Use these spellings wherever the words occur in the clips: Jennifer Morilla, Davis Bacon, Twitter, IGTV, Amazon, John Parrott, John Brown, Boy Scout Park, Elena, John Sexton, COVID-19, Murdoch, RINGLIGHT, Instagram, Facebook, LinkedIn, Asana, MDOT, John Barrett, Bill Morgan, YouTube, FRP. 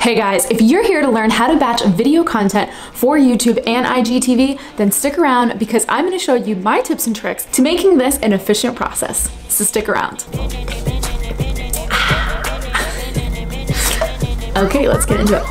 Hey guys, if you're here to learn how to batch video content for YouTube and IGTV, then stick around because I'm going to show you my tips and tricks to making this an efficient process. So stick around. Okay, let's get into it.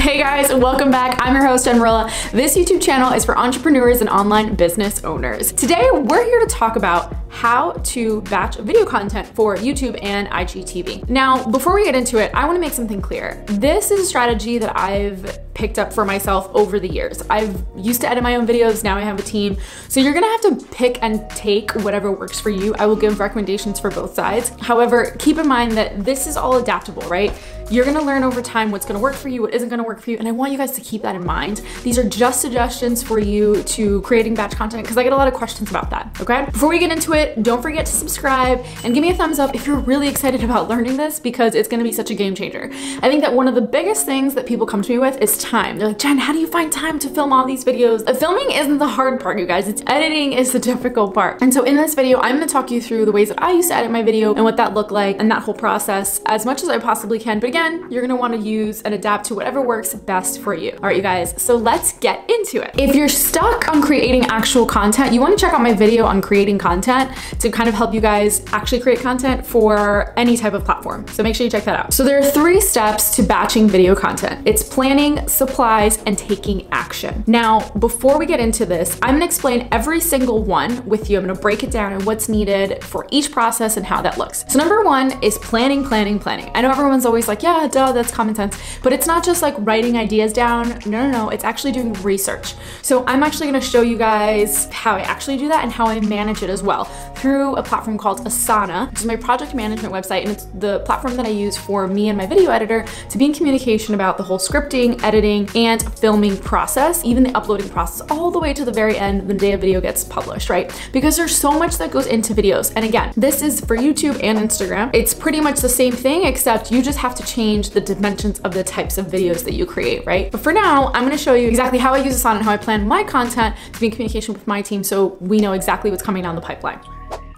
Hey guys, welcome back. I'm your host, Jennifer Morilla. This YouTube channel is for entrepreneurs and online business owners. Today, we're here to talk about how to batch video content for YouTube and IGTV. Now, before we get into it, I wanna make something clear. This is a strategy that I've picked up for myself over the years. I've used to edit my own videos, now I have a team. So you're gonna have to pick and take whatever works for you. I will give recommendations for both sides. However, keep in mind that this is all adaptable, right? You're gonna learn over time what's gonna work for you, what isn't gonna work for you, and I want you guys to keep that in mind. These are just suggestions for you to creating batch content because I get a lot of questions about that, okay? Before we get into it, don't forget to subscribe and give me a thumbs up if you're really excited about learning this because it's gonna be such a game changer. I think that one of the biggest things that people come to me with is time. They're like, Jen, how do you find time to film all these videos? Filming isn't the hard part, you guys. It's editing is the difficult part. And so in this video, I'm gonna talk you through the ways that I used to edit my video and what that looked like and that whole process as much as I possibly can. But again, you're gonna wanna use and adapt to whatever works best for you. All right, you guys, so let's get into it. If you're stuck on creating actual content, you wanna check out my video on creating content to kind of help you guys actually create content for any type of platform. So make sure you check that out. So there are three steps to batching video content. It's planning, supplies, and taking action. Now, before we get into this, I'm gonna explain every single one with you. I'm gonna break it down and what's needed for each process and how that looks. So number one is planning. I know everyone's always like, yeah, duh, that's common sense, but it's not just like writing ideas down. No, it's actually doing research. So I'm actually gonna show you guys how I actually do that and how I manage it as well, through a platform called Asana, which is my project management website, and it's the platform that I use for me and my video editor to be in communication about the whole scripting, editing, and filming process, even the uploading process, all the way to the very end, the day a video gets published, right? Because there's so much that goes into videos. And again, this is for YouTube and Instagram. It's pretty much the same thing, except you just have to change the dimensions of the types of videos that you create, right? But for now, I'm gonna show you exactly how I use Asana and how I plan my content to be in communication with my team so we know exactly what's coming down the pipeline.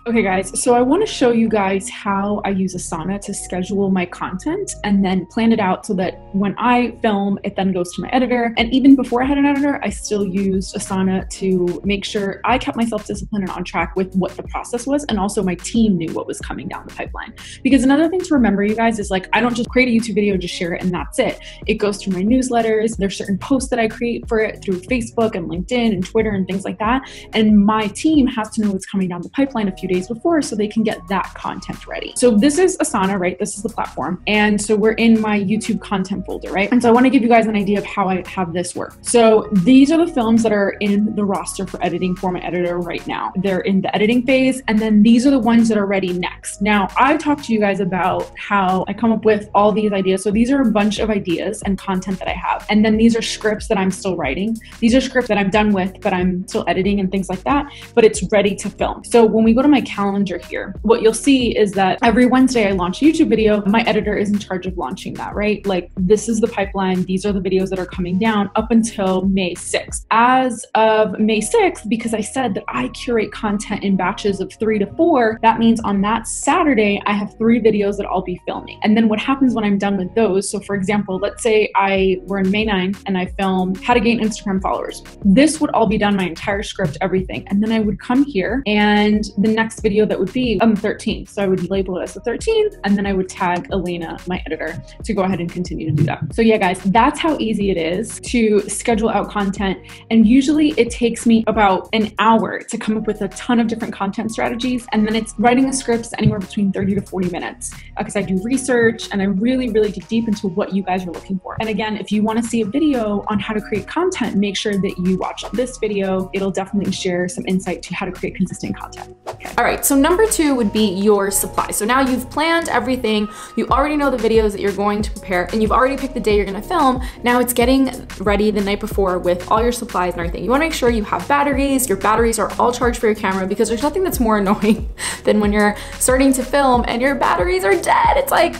Okay guys, so I wanna show you guys how I use Asana to schedule my content and then plan it out so that when I film, it then goes to my editor. And even before I had an editor, I still used Asana to make sure I kept myself disciplined and on track with what the process was. And also my team knew what was coming down the pipeline. Because another thing to remember, you guys, is like, I don't just create a YouTube video and just share it and that's it. It goes through my newsletters. There's certain posts that I create for it through Facebook and LinkedIn and Twitter and things like that. And my team has to know what's coming down the pipeline a few days before so they can get that content ready. So this is Asana, right? This is the platform. And so we're in my YouTube content folder, right? And so I want to give you guys an idea of how I have this work. So these are the films that are in the roster for editing for my editor right now. They're in the editing phase. And then these are the ones that are ready next. Now I've talked to you guys about how I come up with all these ideas. So these are a bunch of ideas and content that I have. And then these are scripts that I'm still writing. These are scripts that I'm done with, but I'm still editing and things like that, but it's ready to film. So when we go to my calendar here, what you'll see is that every Wednesday I launch a YouTube video. My editor is in charge of launching that, right? Like this is the pipeline. These are the videos that are coming down up until May 6th. As of May 6th, because I said that I curate content in batches of 3 to 4, that means on that Saturday, I have 3 videos that I'll be filming. And then what happens when I'm done with those? So for example, let's say I were in May 9th and I filmed how to gain Instagram followers. This would all be done, my entire script, everything. And then I would come here and the next video that would be on the 13th. So I would label it as the 13th and then I would tag Elena, my editor, to go ahead and continue to do that. So yeah, guys, that's how easy it is to schedule out content. And usually it takes me about an hour to come up with a ton of different content strategies. And then it's writing the scripts anywhere between 30 to 40 minutes because I do research and I really dig deep into what you guys are looking for. And again, if you want to see a video on how to create content, make sure that you watch this video. It'll definitely share some insight to how to create consistent content. Okay. All right, so number 2 would be your supply. So now you've planned everything, you already know the videos that you're going to prepare, and you've already picked the day you're gonna film. Now it's getting ready the night before with all your supplies and everything. You wanna make sure you have batteries, your batteries are all charged for your camera because there's nothing that's more annoying than when you're starting to film and your batteries are dead. It's like,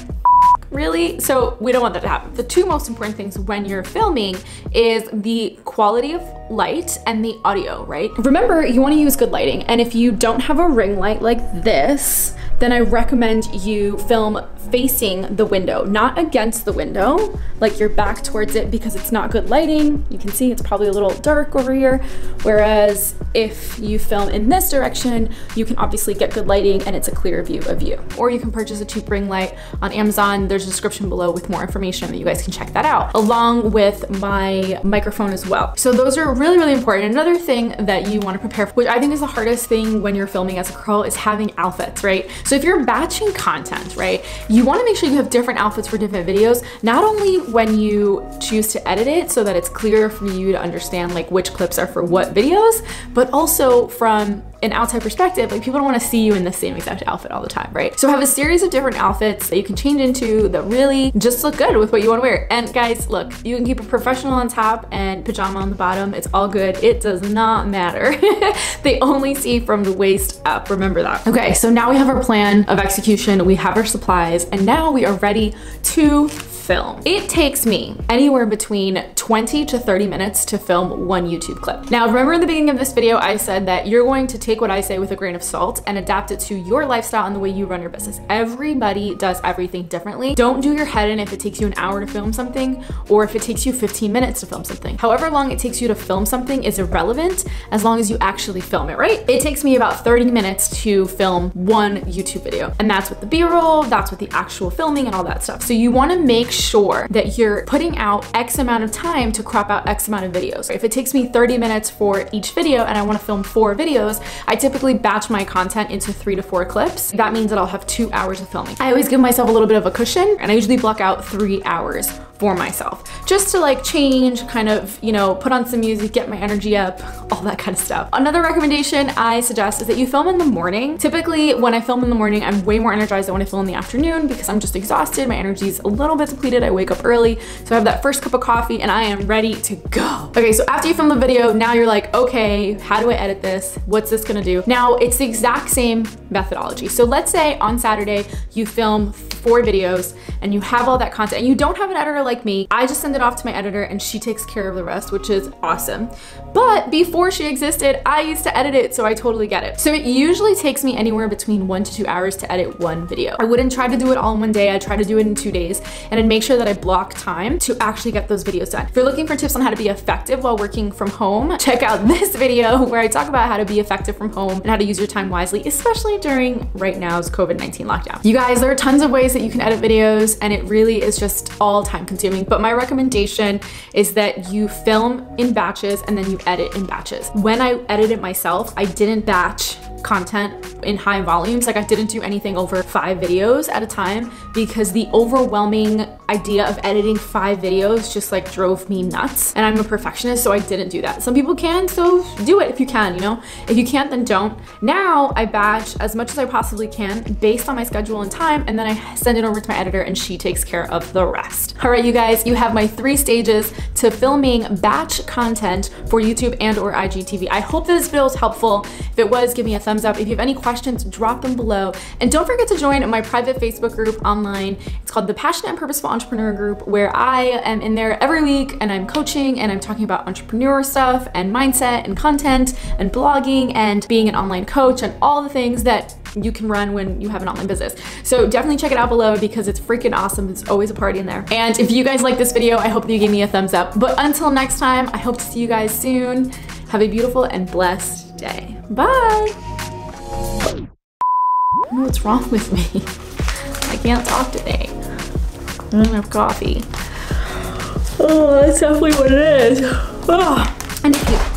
really? So we don't want that to happen. The 2 most important things when you're filming is the quality of light and the audio, right? Remember, you want to use good lighting. And if you don't have a ring light like this, then I recommend you film facing the window, not against the window, like your back towards it, because it's not good lighting. You can see it's probably a little dark over here. Whereas if you film in this direction, you can obviously get good lighting and it's a clear view of you. Or you can purchase a cheap ring light on Amazon. There's a description below with more information that you guys can check that out, along with my microphone as well. So those are really, really important. Another thing that you want to prepare for, which I think is the hardest thing when you're filming as a pro, is having outfits, right? So if you're batching content, right, you want to make sure you have different outfits for different videos, not only when you choose to edit it so that it's clear for you to understand like which clips are for what videos, but also from an outside perspective, like people don't want to see you in the same exact outfit all the time, right? So have a series of different outfits that you can change into that really just look good with what you want to wear. And guys, look, you can keep a professional on top and pajama on the bottom. It's all good. It does not matter. They only see from the waist up. Remember that. Okay, so now we have our plan of execution. We have our supplies, and now we are ready to film. It takes me anywhere between 20 to 30 minutes to film one YouTube clip. Now, remember in the beginning of this video, I said that you're going to take what I say with a grain of salt and adapt it to your lifestyle and the way you run your business. Everybody does everything differently. Don't do your head in if it takes you an hour to film something, or if it takes you 15 minutes to film something. However long it takes you to film something is irrelevant as long as you actually film it, right? It takes me about 30 minutes to film one YouTube video, and that's with the B-roll, that's with the actual filming and all that stuff. So you want to make sure that you're putting out X amount of time to crop out X amount of videos. If it takes me 30 minutes for each video and I want to film 4 videos, I typically batch my content into 3 to 4 clips. That means that I'll have 2 hours of filming. I always give myself a little bit of a cushion, and I usually block out 3 hours for myself, just to like change, kind of, you know, put on some music, get my energy up, all that kind of stuff. Another recommendation I suggest is that you film in the morning. Typically when I film in the morning, I'm way more energized than when I film in the afternoon, because I'm just exhausted. My energy's a little bit depleted. I wake up early, so I have that first cup of coffee and I am ready to go. Okay, so after you film the video, now you're like, okay, how do I edit this? What's this gonna do? Now it's the exact same methodology. So let's say on Saturday you film 4 videos and you have all that content and you don't have an editor like me. I just send it off to my editor and she takes care of the rest, which is awesome. But before she existed, I used to edit it, so I totally get it. So it usually takes me anywhere between 1 to 2 hours to edit one video. I wouldn't try to do it all in one day. I try to do it in 2 days, and I'd make sure that I block time to actually get those videos done. If you're looking for tips on how to be effective while working from home, check out this video where I talk about how to be effective from home and how to use your time wisely, especially during right now's COVID-19 lockdown. You guys, there are tons of ways that you can edit videos, and it really is just all time consuming. But my recommendation is that you film in batches and then you edit in batches. When I edited myself, I didn't batch content in high volumes. Like I didn't do anything over 5 videos at a time, because the overwhelming idea of editing 5 videos just like drove me nuts. And I'm a perfectionist, so I didn't do that. Some people can, so do it if you can, you know? If you can't, then don't. Now I batch as much as I possibly can based on my schedule and time, and then I send it over to my editor and she takes care of the rest. All right, you guys, you have my 3 stages to filming batch content for YouTube and or IGTV. I hope that this video was helpful. If it was, give me a thumbs up. If you have any questions, drop them below. And don't forget to join my private Facebook group online. It's called the Passionate and Purposeful Entrepreneur Group, where I am in there every week and I'm coaching and I'm talking about entrepreneur stuff and mindset and content and blogging and being an online coach and all the things that you can run when you have an online business. So definitely check it out below, because it's freaking awesome. It's always a party in there. And if you guys like this video, I hope that you give me a thumbs up. But until next time, I hope to see you guys soon. Have a beautiful and blessed day. Bye. I don't know what's wrong with me. I can't talk today. I don't have coffee. Oh, that's definitely what it is. Oh. And